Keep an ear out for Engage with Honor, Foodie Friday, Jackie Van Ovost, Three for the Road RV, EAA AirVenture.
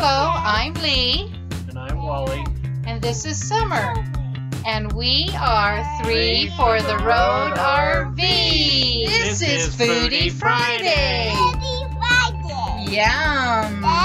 Hello, I'm Lee. And I'm Wally. And this is Summer. And we are Three for the Road RV. This is Foodie Friday. Yum!